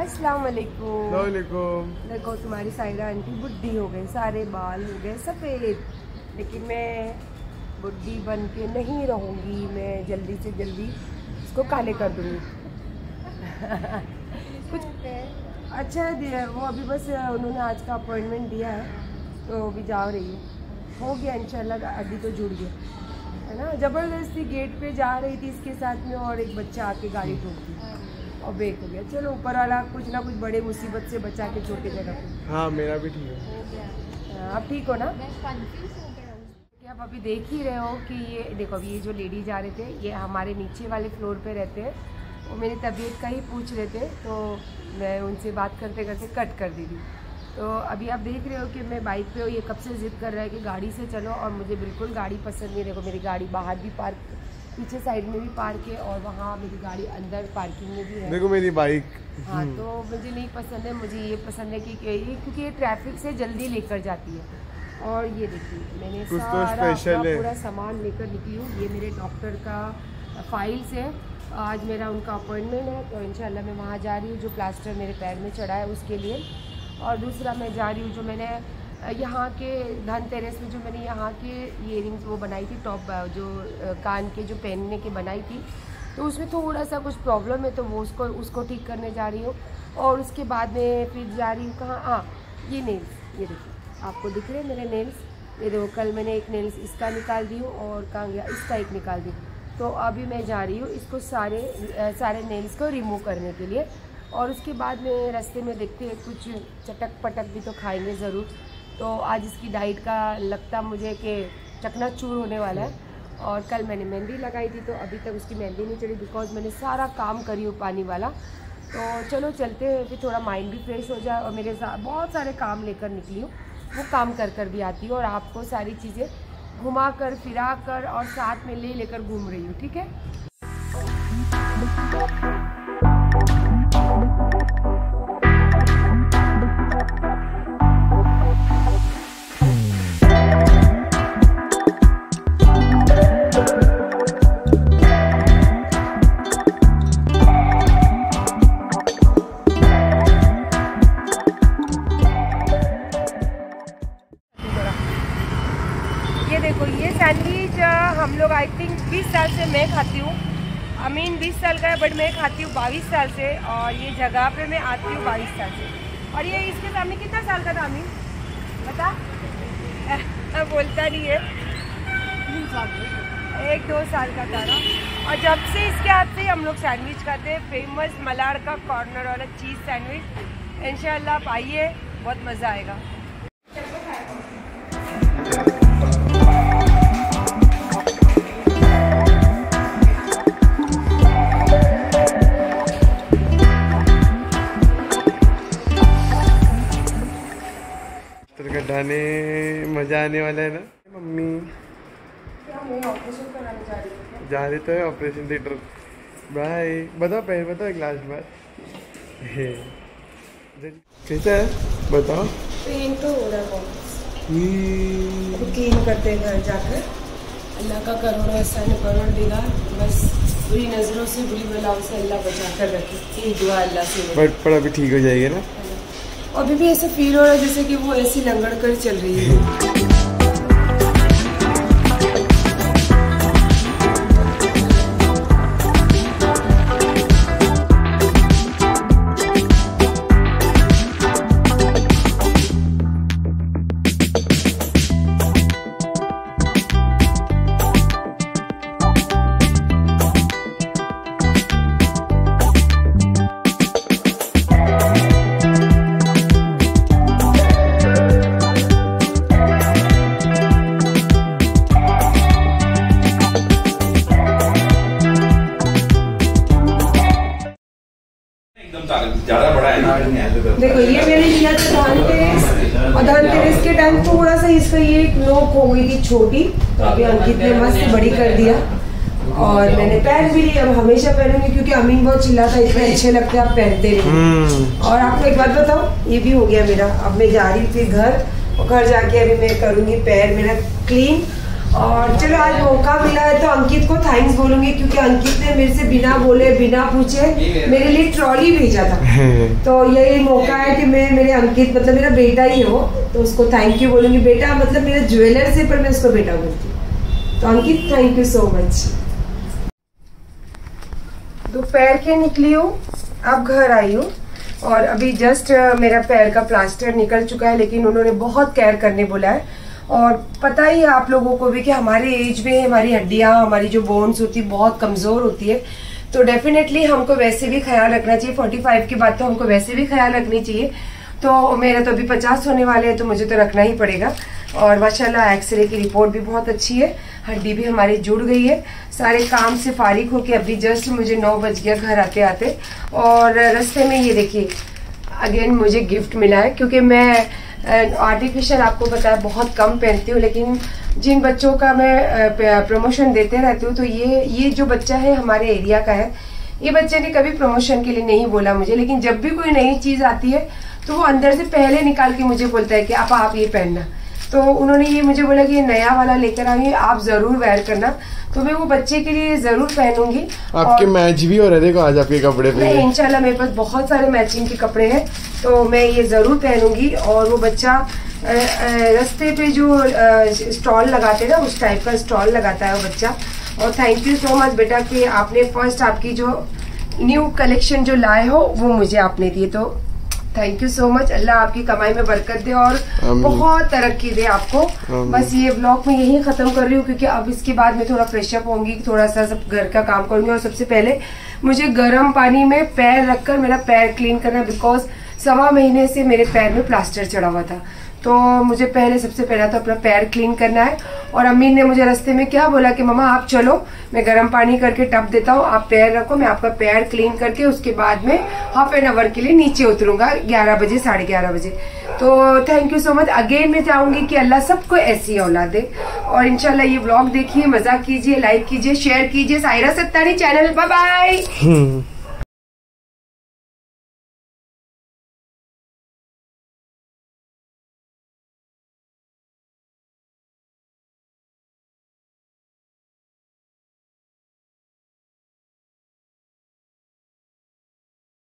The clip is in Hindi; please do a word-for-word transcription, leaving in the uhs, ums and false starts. अस्सलाम वालेकुम। वालेकुम। देखो तुम्हारी सायरा आंटी बुड्ढी हो गई, सारे बाल हो गए सफ़ेद, लेकिन मैं बुड्ढी बन के नहीं रहूँगी, मैं जल्दी से जल्दी इसको काले कर दूँगी। कुछ अच्छा दिया वो, अभी बस उन्होंने आज का अपॉइंटमेंट दिया है तो अभी जा रही है, हो गया इंशाल्लाह। अभी तो जुड़ गया है ना, ज़बरदस्ती गेट पे जा रही थी इसके साथ में, और एक बच्चा आके गाड़ी ठोक दी और ब्रेक हो गया। चलो ऊपर वाला कुछ ना कुछ बड़े मुसीबत से बचा के छोटे जगह पे। हाँ मेरा भी ठीक है। आप ठीक हो ना? मैं कंफ्यूज हो गया कि आप अभी देख ही रहे हो कि ये देखो, अभी ये जो लेडी जा रहे थे ये हमारे नीचे वाले फ्लोर पर रहते हैं, वो मेरी तबीयत का ही पूछ रहे थे तो मैं उनसे बात करते करते कट कर दी थी। तो अभी आप देख रहे हो कि मैं बाइक पे हूँ, ये कब से जिद कर रहा है कि गाड़ी से चलो, और मुझे बिल्कुल गाड़ी पसंद नहीं। देखो मेरी गाड़ी बाहर भी पार्क, पीछे साइड में भी पार्क है, और वहाँ मेरी गाड़ी अंदर पार्किंग में भी है। देखो मेरी बाइक। हाँ तो मुझे नहीं पसंद है, मुझे ये पसंद है कि क्योंकि ये ट्रैफिक से जल्दी लेकर जाती है। और ये देखिए मैंने सारा पूरा सामान लेकर निकली हूँ, ये मेरे डॉक्टर का फाइल्स है, आज मेरा उनका अपॉइंटमेंट है तो इंशाल्लाह मैं वहाँ जा रही हूँ, जो प्लास्टर मेरे पैर में चढ़ा है उसके लिए। और दूसरा मैं जा रही हूँ, जो मैंने यहाँ के धनतेरस में जो मैंने यहाँ के इयरिंग्स वो बनाई थी, टॉप जो कान के जो पहनने के बनाई थी, तो उसमें थोड़ा सा कुछ प्रॉब्लम है तो वो उसको उसको ठीक करने जा रही हूँ। और उसके बाद में फिर जा रही हूँ कहाँ, हाँ ये नेल्स, ये देखो आपको दिख रहे हैं मेरे नेल्स, ये देखो कल मैंने एक नेल्स इसका निकाल दी हूँ और कहाँ गया इसका एक निकाल दी, तो अभी मैं जा रही हूँ इसको सारे सारे नेल्स को रिमूव करने के लिए। और उसके बाद में रास्ते में देखते हैं कुछ चटक पटक भी तो खाएंगे ज़रूर, तो आज इसकी डाइट का लगता मुझे कि चकनाचूर होने वाला है। और कल मैंने मेहंदी लगाई थी तो अभी तक उसकी मेहंदी नहीं चढ़ी, बिकॉज मैंने सारा काम करी हूँ पानी वाला। तो चलो चलते हैं, फिर थोड़ा माइंड भी फ्रेश हो जाए, और मेरे साथ बहुत सारे काम लेकर निकली हूँ, वो काम कर कर भी आती हूँ और आपको सारी चीज़ें घुमा कर फिरा कर और साथ में ले लेकर घूम रही हूँ। ठीक है, अमीन बीस साल का है बट मैं खाती हूँ बाईस साल से, और ये जगह पे मैं आती हूँ बाईस साल से। और ये इसके सामने कितना साल का था अमीन बता? बोलता नहीं है, एक दो साल का था ना। और जब से इसके हाथ से हम लोग सैंडविच खाते हैं, फेमस मलाड़ का कॉर्नर वाला चीज़ सैंडविच। इंशाल्लाह आप आइए, बहुत मज़ा आएगा। गाने मजा आने वाला है ना। मम्मी क्या मैं ऑपरेशन कराने जा रही हूँ, जा रही तो है ऑपरेशन थिएटर। बाय बताओ, पहले बताओ एक लास्ट बार कैसा है बताओ। पेन तो हो रहा है बहुत, तो क्लीन करते हैं घर जाकर। अल्लाह का करोड़ ऐसा ने करोड़ देगा, बस बुरी नजरों से बुरी बलाओं से अल्लाह बचा कर रखे, यही दुआ अल्लाह से। बट पर अभी ठीक हो जाएगी ना, अभी भी ऐसा फील हो रहा है जैसे कि वो ऐसी लंगड़ कर चल रही है। ज़्यादा बड़ा है देखो, ये मैंने लिया था धनतेरस, और धनतेरस के टाइम थोड़ा सा इसका ये नोक हो गई थी छोटी, तो अभी अंकित ने मस्त बड़ी कर दिया। और मैंने पहन भी लिया, अब हमेशा पहनूंगी क्योंकि अमीन बहुत चिल्लाता, इतने अच्छे लगते हैं आप पहनते नहीं। और आपको एक बात बताओ, ये भी हो गया मेरा, अब मैं जा रही थी घर, और घर जाके अभी मैं करूँगी पैर मेरा क्लीन, और चलो आज मौका मिला है तो अंकित को थैंक्स बोलूंगी, क्योंकि अंकित ने मेरे से बिना बोले बिना पूछे मेरे लिए ट्रॉली भेजा था। तो यही मौका है कि मैं मेरे अंकित मतलब मेरा बेटा ही हो तो उसको थैंक यू बोलूंगी। बेटा मतलब मेरा ज्वेलर से, पर मैं उसको बेटा बोलती हूँ। तो Ankit thank you so much. दोपहर के निकली हूँ, अब घर आई हूँ और अभी जस्ट मेरा पैर का प्लास्टर निकल चुका है, लेकिन उन्होंने बहुत केयर करने बोला है। और पता ही है आप लोगों को भी कि हमारे एज में हमारी हड्डियाँ, हमारी जो बोन्स होती है बहुत कमज़ोर होती है, तो डेफिनेटली हमको वैसे भी ख्याल रखना चाहिए। पैंतालीस के बाद तो हमको वैसे भी ख्याल रखनी चाहिए। तो मेरा तो अभी पचास होने वाले हैं तो मुझे तो रखना ही पड़ेगा। और माशाल्लाह एक्सरे की रिपोर्ट भी बहुत अच्छी है, हड्डी भी हमारी जुड़ गई है। सारे काम से फारिग होके अभी जस्ट मुझे नौ बज गया घर आते आते। और रास्ते में ये देखिए अगेन मुझे गिफ्ट मिला है, क्योंकि मैं आर्टिफिशियल आपको पता है बहुत कम पहनती हूँ, लेकिन जिन बच्चों का मैं प्रमोशन देते रहती हूँ तो ये ये जो बच्चा है हमारे एरिया का है, ये बच्चे ने कभी प्रमोशन के लिए नहीं बोला मुझे, लेकिन जब भी कोई नई चीज़ आती है तो वो अंदर से पहले निकाल के मुझे बोलता है कि आप आप ये पहनना। तो उन्होंने ये मुझे बोला कि ये नया वाला लेकर आइए, आप ज़रूर वेयर करना। तो मैं वो बच्चे के लिए ज़रूर पहनूंगी। आपके मैच भी हो रहे देखो आज आपके कपड़े पे। नहीं इंशाल्लाह मेरे पास बहुत सारे मैचिंग के कपड़े हैं तो मैं ये ज़रूर पहनूंगी। और वो बच्चा रास्ते पे जो स्टॉल लगाते हैं ना, उस टाइप का स्टॉल लगाता है वो बच्चा। और थैंक यू सो मच बेटा कि आपने फर्स्ट आपकी जो न्यू कलेक्शन जो लाए हो वो मुझे आपने दिए। तो थैंक यू सो मच, अल्लाह आपकी कमाई में बरकत दे और बहुत तरक्की दे आपको। बस ये ब्लॉग में यही ख़त्म कर रही हूँ, क्योंकि अब इसके बाद मैं थोड़ा फ्रेशअप होंगी, थोड़ा सा सब घर का काम करूँगी। और सबसे पहले मुझे गर्म पानी में पैर रखकर मेरा पैर क्लीन करना, बिकॉज सवा महीने से मेरे पैर में प्लास्टर चढ़ा हुआ था। तो मुझे पहले सबसे पहला तो अपना पैर क्लीन करना है। और अमीन ने मुझे रास्ते में क्या बोला कि मम्मा आप चलो, मैं गर्म पानी करके टब देता हूँ, आप पैर रखो, मैं आपका पैर क्लीन करके उसके बाद में हाफ एन आवर के लिए नीचे उतरूंगा ग्यारह बजे, साढ़े ग्यारह बजे। तो thank you so much again. मैं चाहूँगी कि अल्लाह सबको ऐसी औलाद दे। और इंशाल्लाह ये व्लॉग देखिए, मजा कीजिए, लाइक कीजिए, शेयर कीजिए। Saira Sattani channel, bye bye.